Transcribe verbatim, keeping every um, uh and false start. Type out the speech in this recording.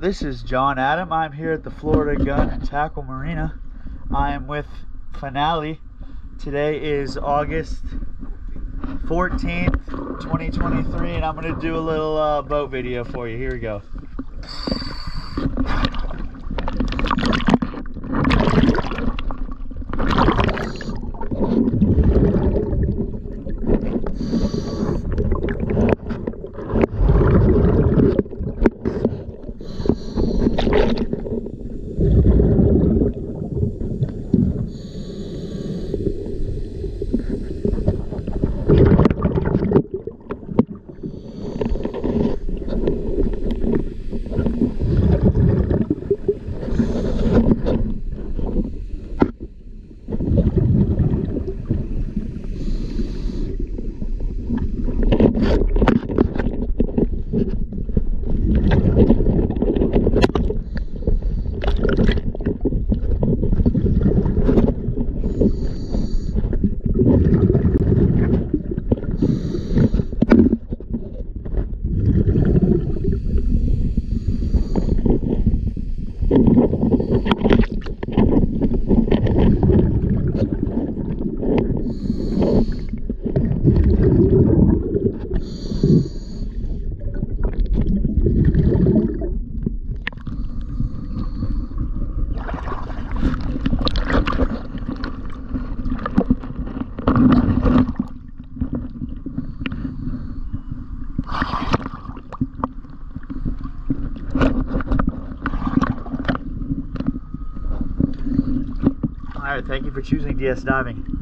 This is John Adam. I'm here at the Florida Gun and Tackle Marina. I am with Finale. Today is August fourteenth, twenty twenty-three, and I'm going to do a little uh, boat video for you. Here we go. Alright, thank you for choosing D S Diving.